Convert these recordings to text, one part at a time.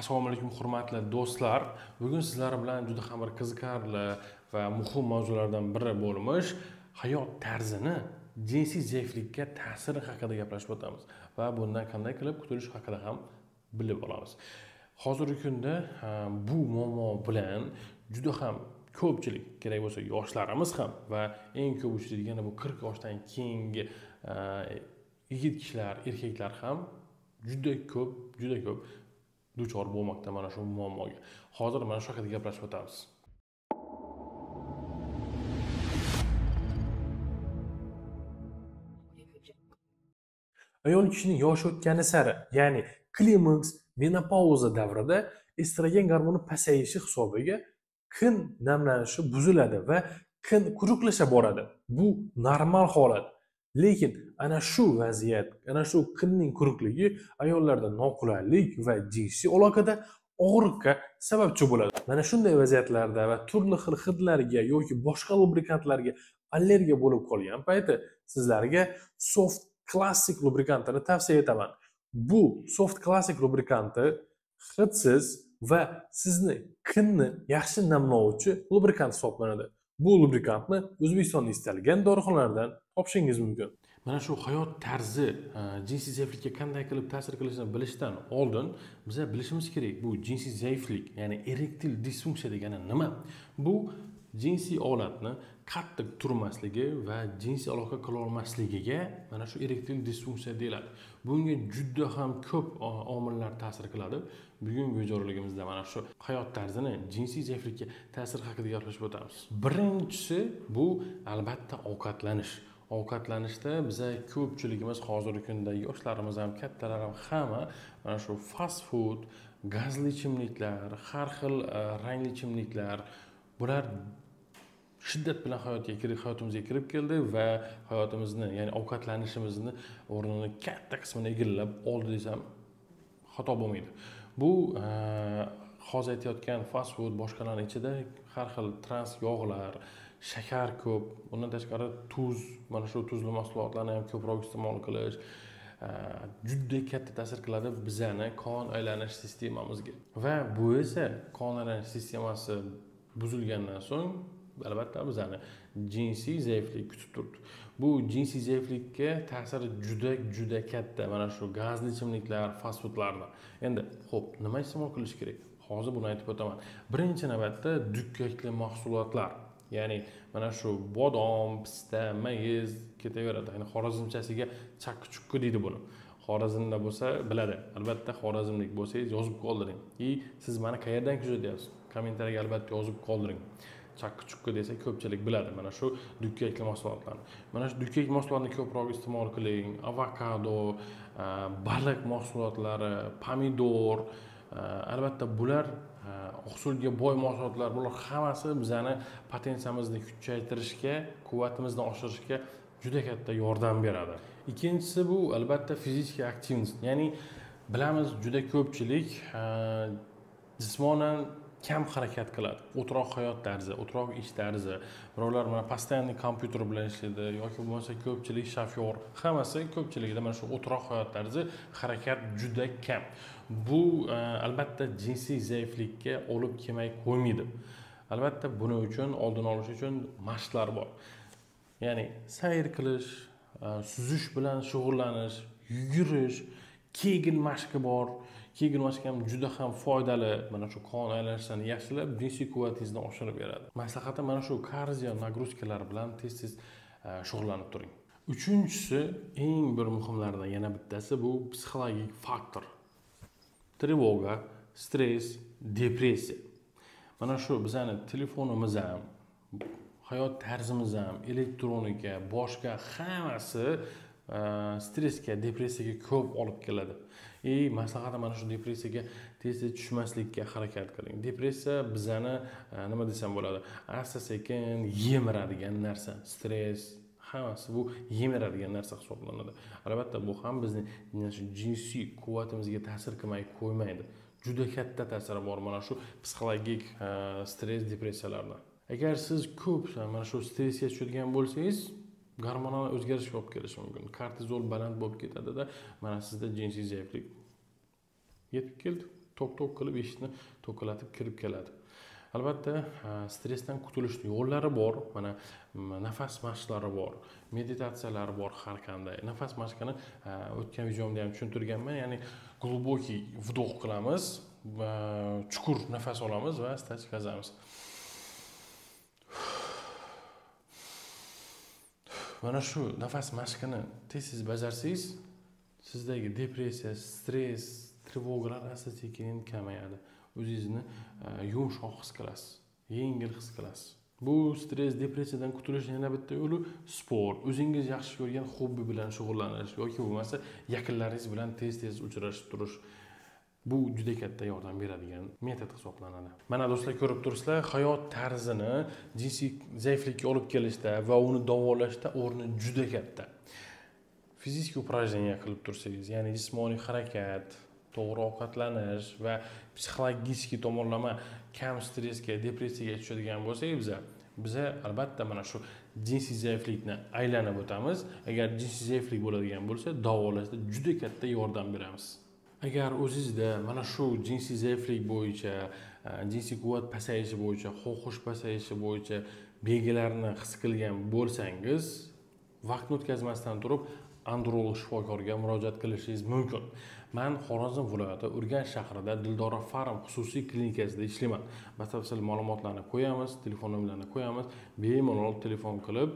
Assalomu alaykum hurmatli do'stlar. Bugun sizlar bilan juda ham bir qiziqarli va muhim mavzulardan biri bo'lmish hayot tarzini jinsiy zaiflikka ta'siri haqida gaplashib o'tamiz va bundan qanday qilib qutulish haqida ham bilib olamiz. Hozirgi kunda bu muammo bilan juda ham ko'pchilik, kerak bo'lsa yoshlarimiz ham va eng ko'p uchraydigan yana bu 40 yoshdan keyingi yigit kishilar, erkaklar ham juda ko'p duchor bo'lmoqda mana shu muammoga. Hozir mana shu haqida gaplashib o'tamiz. Ayol kishining yoshi o'tgani sari, ya'ni klimaks, menopauza davrida estrogen gormoni pasayishi hisobiga kin namlanishi buziladi va kin quruqlasha boradi. Bu normal holat. Lekin ana shu vaziyat, ana shu kinning quruqligi ayollarda noqulaylik va jinsiy aloqada og'riqqa sababchi bo'ladi. Mana shunday vaziyatlarda va turli xil hidlarga yoki boshqa lubrikantlarga allergiya bo'lib qolgan payti sizlarga soft klassik lubrikantini tavsiya etaman. Bu soft klassik lubrikanti hidsiz va sizni kinni yaxshi namlovchi lubrikant hisoblanadi. Bu lubrikantni O'zbekistonning istalgan dorixonalardan topishingiz mumkin. Mana shu hayot tarzi jinsiy zaiflikka qanday qilib ta'sir qilishini bilishdan oldin biz bilishimiz kerak, bu jinsiy zaiflik, ya'ni erektil disfunksiya degani nima? Bu jinsiy olatni qattiq turmasligi va jinsiy aloqa qila olmasligiga mana shu erektil disfunksiya deyiladi. Bunga juda ham ko'p omillar ta'sir qiladi. Bugungi videoligimizda mana shu hayot tarzini jinsiy zaiflikka ta'sir haqida gaplashib o'tamiz. Birinchisi bu albatta ovqatlanish. Ovqatlanishda biz ko'pchiligimiz hozirgi kunda yoshlarimiz ham, kattalar ham hamma mana shu fast food, gazli ichimliklar, har xil rangli ichimliklar, bular shiddat bilan hayotimizga kirib keldi va hayotimizni, ya'ni ovqatlanishimizni o'rnini katta qismini egallab oldi desam xato bo'lmaydi. Bu hozir aytayotgan fast food boshqalarning ichida har xil trans yog'lar, shakar ko'p, undan tashqari tuz, mana shu tuzli mahsulotlarni ham ko'proq iste'mol qilish juda katta ta'sir qiladi bizani qon aylanish sistemamizga. Va bu esa qon aylanish sistemasi buzilgandan so'ng albatta bizani jinsiy zaiflik kutib turdi. Bu jinsiy zaiflikka ta'siri juda katta mana shu gazli ichimliklar, fast foodlarda. Endi xo'p, nima iste'mol qilish kerak? Hozir buni aytib o'taman. Birinchi navbatda dukkakli mahsulotlar, ya'ni mana shu bodom, pista, mayiz ketaveradi. Ya'ni xorazmchasiga chaqchuqqa deydi buni. Xorazmda bo'lsa biladi. Albatta xorazmlik bo'lsangiz yozib qoldiring. Siz meni qayerdan kuzatyapsiz? Kommentariyaga albatta yozib qoldiring. Chaqqichukka desa ko'pchilik biladi mana shu dukkakli mahsulotlarni. Mana shu dukkakli mahsulotlarni ko'proq iste'mol qiling. Avokado, baliq mahsulotlari, pomidor, albatta bular oqsilga boy mahsulotlar. Bular hammasi bizani potensiyamizni kuchaytirishga, quvvatimizni oshirishga juda katta yordam beradi. Ikkinchisi bu albatta fiziki aktivnost. Ya'ni bilamiz, juda ko'pchilik jismonan kam harakat qiladi. O'troq hayot tarzi, o'troq ish tarzi. Birovlar mana постоянный kompyuter bilan ishlaydi yoki bo'lmasa ko'pchilik shofyor. Hammasi ko'pchilikda mana shu o'troq hayot tarzi, harakat juda kam. Bu albatta jinsiy zaiflikka olib kelmay qo'ymaydi. Albatta buni uchun oldini olish uchun mashqlar bor. Ya'ni sayr qilish, suzish bilan shug'ullanish, yugurish, kegel mashqi bor. Kegel mashqi ham juda ham foydali, mana shu qon aylanishini yaxshilab, jinsiy quvvatingizni oshirib beradi. Maslahatim mana shu kardio nagruzkalar bilan tez-tez shug'ullanib turing. Uchinchisi, eng bir muhimlaridan yana bittasi bu psixologik faktor. Trevoga, stress, depressiya. Mana shu bizani telefonimiz ham, hayot tarzimiz ham, elektronika, boshqa hammasi stressga, depressiyaga ko'p olib keladi. Maslahatim mana shu depressiyaga tez-tez tushmaslikka harakat qiling. Depressiya bizani nima desam bo'ladi? Asta-sekin yemiradigan narsa, stress, hammasi bu yemiradigan narsa hisoblanadi. Albatta bu ham bizning jinsiy quvvatimizga ta'sir qilmay qo'ymaydi. Juda katta ta'siri bor mana shu psixologik stress, depressiyalarda. Agar siz ko'p mana shu stressga tushadigan bo'lsangiz, gormonal o'zgarish bo'lib kelishi mumkin. Kortizol baland bo'lib ketadi-da, mana sizda jinsiy zaiflik yetib keldi. tok qilib eshikni to'kilatib kirib keladi. Albatta, stressdan qutulishning yo'llari bor. Mana nafas mashqlari bor, meditatsiyalar bor har qanday. Nafas mashqini o'tgan videomda ham tushuntirganman. Ya'ni globokiy vdoh qilamiz va chuqur nafas olamiz va asta chiqazamiz. Mana shu nafas mashqini tez-tez bajarsangiz, sizdagi depressiya, stress, trevoglar asta-sekin kamayadi. O'zingizni yumshoq his qilasiz, yengil his qilasiz. Bu stress, depressiyadan qutulishning yana bitta yo'li sport. O'zingiz yaxshi ko'rgan hobbi bilan shug'ullanish yoki bo'lmasa yaqinlaringiz bilan tez-tez uchrashib turish. Bu juda katta yordam beradigan metod hisoblanadi. Mana do'stlar, ko'rib turibsizlar, hayot tarzini jinsiy zaiflikka olib kelishda va uni davolashda o'rni juda katta. Fiziki упражнения qilib tursangiz, ya'ni jismoniy harakat, to'g'ri ovqatlanish va psixologik tomonlama kam stressga, depressiyaga tushadigan bo'lsak, biz albatta mana shu jinsiy zaiflikni aylanib o'tamiz. Agar jinsiy zaiflik bo'ladigan bo'lsa, davolashda juda katta yordam beramiz. Agar o'zingizda mana shu jinsiy zaiflik bo'yicha, jinsiy quvvat pasayishi bo'yicha, xohish pasayishi bo'yicha belgilarni his qilgan bo'lsangiz, vaqtni o'tkazmasdan turib androlog shifokoriga murojaat qilishingiz mumkin. Men Xorazm viloyati Urganch shahrida Dildora Farm xususiy klinikasida ishlayman. Batafsil ma'lumotlarni qo'yamiz, telefon nomerlarini qo'yamiz. Bemalol telefon qilib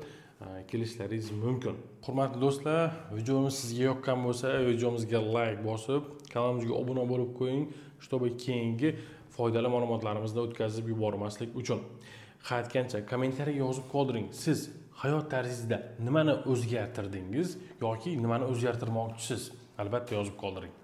kelishlaringiz mumkin. Hurmatli do'stlar, videomiz sizga yoqqan bo'lsa, videomizga like bosib, kanalimizga obuna bo'lib qo'ying, чтобы keyingi foydali ma'lumotlarimizni o'tkazib yubormaslik uchun. Qaytgancha kommentariya yozib qoldiring. Siz hayot tarzingizda nimani o'zgartirdingiz yoki nimani o'zgartirmoqchisiz? Albatta yozib qoldiring.